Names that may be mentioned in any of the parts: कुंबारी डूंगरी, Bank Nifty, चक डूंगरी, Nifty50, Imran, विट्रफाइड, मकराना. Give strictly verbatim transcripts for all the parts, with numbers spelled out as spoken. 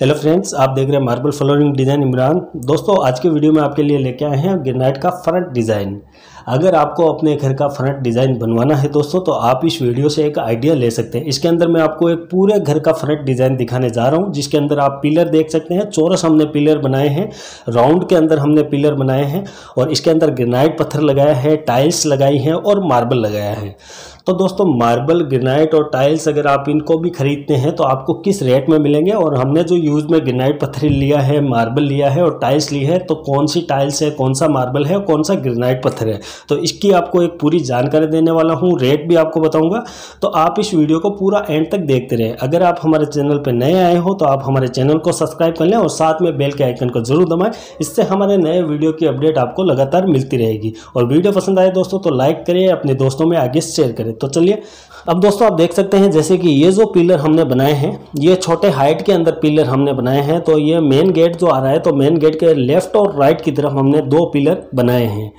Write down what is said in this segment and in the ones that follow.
Hello friends, आप देख रहे हैं मार्बल फ्लोरिंग डिज़ाइन इमरान। दोस्तों, आज के वीडियो में आपके लिए लेके आए हैं ग्रेनाइट का फ्रंट डिज़ाइन। अगर आपको अपने घर का फ्रंट डिज़ाइन बनवाना है दोस्तों, तो आप इस वीडियो से एक आइडिया ले सकते हैं। इसके अंदर मैं आपको एक पूरे घर का फ्रंट डिज़ाइन दिखाने जा रहा हूं, जिसके अंदर आप पिलर देख सकते हैं। चौरस हमने पिलर बनाए हैं, राउंड के अंदर हमने पिलर बनाए हैं और इसके अंदर ग्रेनाइट पत्थर लगाया है, टाइल्स लगाई हैं और मार्बल लगाया है। तो दोस्तों, मार्बल, ग्रेनाइट और टाइल्स अगर आप इनको भी खरीदते हैं तो आपको किस रेट में मिलेंगे, और हमने जो यूज़ में ग्रेनाइट पत्थर लिया है, मार्बल लिया है और टाइल्स ली है, तो कौन सी टाइल्स है, कौन सा मार्बल है, कौन सा ग्रेनाइट पत्थर है, तो इसकी आपको एक पूरी जानकारी देने वाला हूँ। रेट भी आपको बताऊँगा, तो आप इस वीडियो को पूरा एंड तक देखते रहें। अगर आप हमारे चैनल पर नए आए हो तो आप हमारे चैनल को सब्सक्राइब कर लें और साथ में बेल के आइकन को जरूर दबाएँ। इससे हमारे नए वीडियो की अपडेट आपको लगातार मिलती रहेगी। और वीडियो पसंद आए दोस्तों तो लाइक करें, अपने दोस्तों में आगे शेयर करें। तो चलिए, अब दोस्तों आप देख सकते हैं जैसे कि ये जो पिलर हमने बनाए हैं, ये छोटे हाइट के अंदर पिलर हमने बनाए हैं। तो ये मेन गेट जो आ रहा है, तो मेन गेट के लेफ्ट और राइट की तरफ हमने दो पिलर बनाए हैं।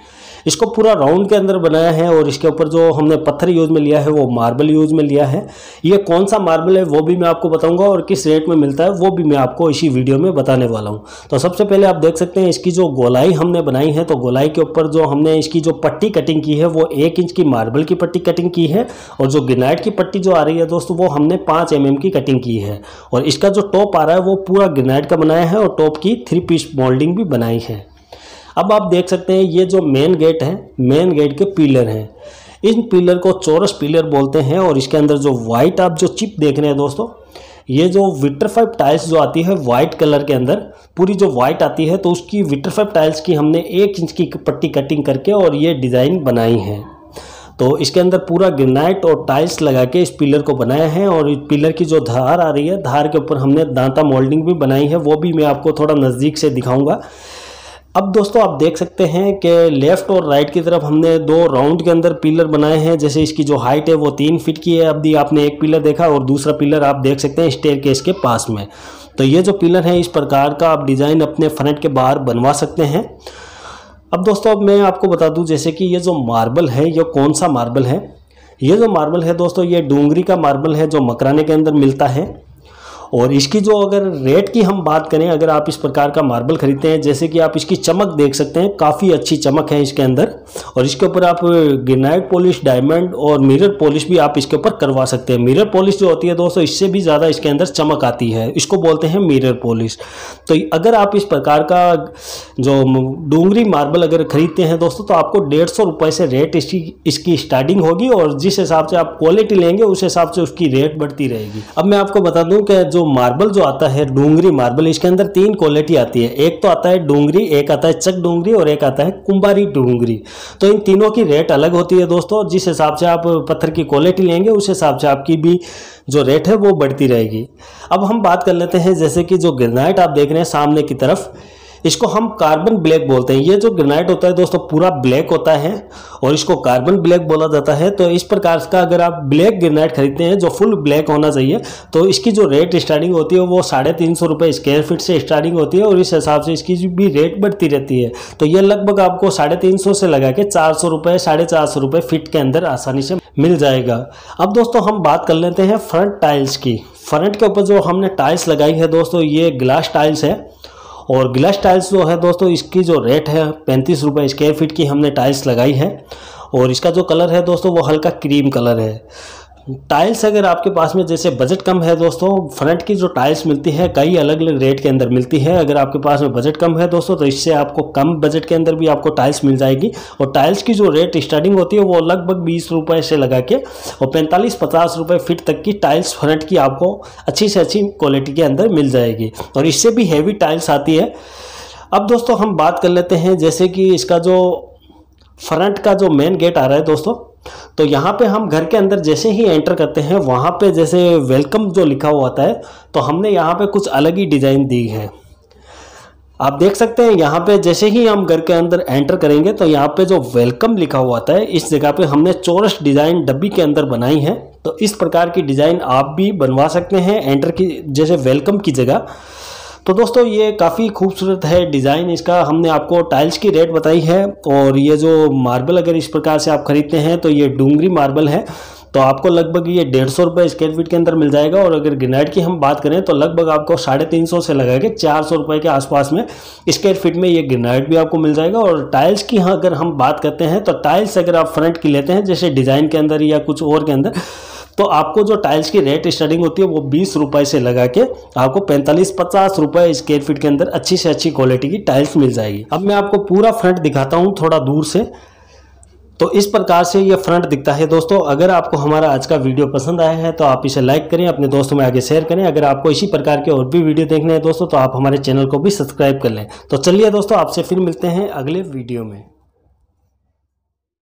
इसको पूरा राउंड के अंदर बनाया है और इसके ऊपर जो हमने पत्थर यूज़ में लिया है वो मार्बल यूज़ में लिया है। ये कौन सा मार्बल है वो भी मैं आपको बताऊंगा और किस रेट में मिलता है वो भी मैं आपको इसी वीडियो में बताने वाला हूँ। तो सबसे पहले आप देख सकते हैं इसकी जो गोलाई हमने बनाई है, तो गोलाई के ऊपर जो हमने इसकी जो पट्टी कटिंग की है वो एक इंच की मार्बल की पट्टी कटिंग की है और जो ग्रेनाइट की पट्टी जो आ रही है दोस्तों वो हमने पाँच एम एम की कटिंग की है। और इसका जो टॉप आ रहा है वो पूरा ग्रेनाइट का बनाया है और टॉप की थ्री पीस मोल्डिंग भी बनाई है। अब आप देख सकते हैं ये जो मेन गेट है, मेन गेट के पिलर हैं, इन पिलर को चौरस पिलर बोलते हैं। और इसके अंदर जो वाइट आप जो चिप देख रहे हैं दोस्तों, ये जो विट्रफाइड टाइल्स जो आती है वाइट कलर के अंदर, पूरी जो वाइट आती है, तो उसकी विट्रफाइड टाइल्स की हमने एक इंच की पट्टी कटिंग करके और ये डिज़ाइन बनाई है। तो इसके अंदर पूरा ग्रेनाइट और टाइल्स लगा के इस पिलर को बनाया है। और इस पिलर की जो धार आ रही है, धार के ऊपर हमने दांता मोल्डिंग भी बनाई है, वो भी मैं आपको थोड़ा नज़दीक से दिखाऊँगा। अब दोस्तों आप देख सकते हैं कि लेफ़्ट और राइट की तरफ हमने दो राउंड के अंदर पिलर बनाए हैं। जैसे इसकी जो हाइट है वो तीन फीट की है। अभी आपने एक पिलर देखा और दूसरा पिलर आप देख सकते हैं स्टेयरकेस के पास में। तो ये जो पिलर है, इस प्रकार का आप डिज़ाइन अपने फ्रंट के बाहर बनवा सकते हैं। अब दोस्तों अब मैं आपको बता दूँ जैसे कि ये जो मार्बल है, ये कौन सा मार्बल है। ये जो मार्बल है दोस्तों, ये डूंगरी का मार्बल है जो मकराने के अंदर मिलता है। और इसकी जो अगर रेट की हम बात करें, अगर आप इस प्रकार का मार्बल खरीदते हैं, जैसे कि आप इसकी चमक देख सकते हैं, काफ़ी अच्छी चमक है इसके अंदर। और इसके ऊपर आप ग्रेनाइट पॉलिश, डायमंड और मिरर पॉलिश भी आप इसके ऊपर करवा सकते हैं। मिरर पॉलिश जो होती है दोस्तों, इससे भी ज़्यादा इसके अंदर चमक आती है, इसको बोलते हैं मिरर पॉलिश। तो अगर आप इस प्रकार का जो डूंगरी मार्बल अगर खरीदते हैं दोस्तों, तो आपको डेढ़ सौ रुपये से रेट इसकी इसकी स्टार्टिंग होगी। और जिस हिसाब से आप क्वालिटी लेंगे उस हिसाब से उसकी रेट बढ़ती रहेगी। अब मैं आपको बता दूँ कि जो मार्बल जो आता है डूंगरी मार्बल, इसके अंदर तीन क्वालिटी आती है। एक तो आता है डूंगरी, एक आता है चक डूंगरी और एक आता है कुंबारी डूंगरी। तो इन तीनों की रेट अलग होती है दोस्तों। जिस हिसाब से आप पत्थर की क्वालिटी लेंगे उस हिसाब से आपकी भी जो रेट है वो बढ़ती रहेगी। अब हम बात कर लेते हैं जैसे कि जो ग्रेनाइट आप देख रहे हैं सामने की तरफ, इसको हम कार्बन ब्लैक बोलते हैं। ये जो ग्रेनाइट होता है दोस्तों पूरा ब्लैक होता है और इसको कार्बन ब्लैक बोला जाता है। तो इस प्रकार का अगर आप ब्लैक ग्रेनाइट खरीदते हैं जो फुल ब्लैक होना चाहिए, तो इसकी जो रेट स्टार्टिंग होती है वो साढ़े तीन सौ रुपये स्क्वायर फीट से स्टार्टिंग होती है और इस हिसाब से इसकी भी रेट बढ़ती रहती है। तो ये लगभग आपको साढ़े तीन सौ से लगा के चार सौ रुपये, साढ़े चार सौ रुपये फीट के अंदर आसानी से मिल जाएगा। अब दोस्तों हम बात कर लेते हैं फ्रंट टाइल्स की। फ्रंट के ऊपर जो हमने टाइल्स लगाई है दोस्तों, ये ग्लास टाइल्स है। और ग्लास टाइल्स जो है दोस्तों, इसकी जो रेट है पैंतीस रुपये स्क्वायर फीट की हमने टाइल्स लगाई है। और इसका जो कलर है दोस्तों वो हल्का क्रीम कलर है। टाइल्स अगर आपके पास में जैसे बजट कम है दोस्तों, फ्रंट की जो टाइल्स मिलती है कई अलग अलग रेट के अंदर मिलती है। अगर आपके पास में बजट कम है दोस्तों, तो इससे आपको कम बजट के अंदर भी आपको टाइल्स मिल जाएगी। और टाइल्स की जो रेट स्टार्टिंग होती है वो लगभग बीस रुपये से लगा के और पैंतालीस पचास रुपये फीट तक की टाइल्स फ्रंट की आपको अच्छी से अच्छी क्वालिटी के अंदर मिल जाएगी। और इससे भी हैवी टाइल्स आती है। अब दोस्तों हम बात कर लेते हैं जैसे कि इसका जो फ्रंट का जो मेन गेट आ रहा है दोस्तों, तो यहाँ पे हम घर के अंदर जैसे ही एंटर करते हैं वहाँ पे जैसे वेलकम जो लिखा हुआ आता है, तो हमने यहाँ पे कुछ अलग ही डिज़ाइन दी है। आप देख सकते हैं यहाँ पे जैसे ही हम घर के अंदर एंटर करेंगे तो यहाँ पे जो वेलकम लिखा हुआ आता है, इस जगह पे हमने चौरस डिज़ाइन डब्बी के अंदर बनाई है। तो इस प्रकार की डिज़ाइन आप भी बनवा सकते हैं एंटर की जैसे वेलकम की जगह। तो दोस्तों ये काफ़ी खूबसूरत है डिज़ाइन इसका। हमने आपको टाइल्स की रेट बताई है। और ये जो मार्बल अगर इस प्रकार से आप खरीदते हैं, तो ये डूंगरी मार्बल है। तो आपको लगभग ये डेढ़ सौ रुपये स्क्वायर फीट के अंदर मिल जाएगा। और अगर ग्रेनाइट की हम बात करें तो लगभग आपको साढ़े तीन सौ से लगा के चार सौ रुपये के आसपास में स्क्वायर फीट में ये ग्रेनाइट भी आपको मिल जाएगा। और टाइल्स की हाँ अगर हम बात करते हैं तो टाइल्स अगर आप फ्रंट की लेते हैं जैसे डिज़ाइन के अंदर या कुछ और के अंदर, तो आपको जो टाइल्स की रेट स्टार्टिंग होती है वो बीस रुपये से लगा के आपको पैंतालीस पचास रुपये स्क्वायर फीट के अंदर अच्छी से अच्छी क्वालिटी की टाइल्स मिल जाएगी। अब मैं आपको पूरा फ्रंट दिखाता हूँ थोड़ा दूर से, तो इस प्रकार से ये फ्रंट दिखता है दोस्तों। अगर आपको हमारा आज का वीडियो पसंद आया है तो आप इसे लाइक करें, अपने दोस्तों में आगे शेयर करें। अगर आपको इसी प्रकार के और भी वीडियो देखने हैं दोस्तों तो आप हमारे चैनल को भी सब्सक्राइब कर लें। तो चलिए दोस्तों, आपसे फिर मिलते हैं अगले वीडियो में।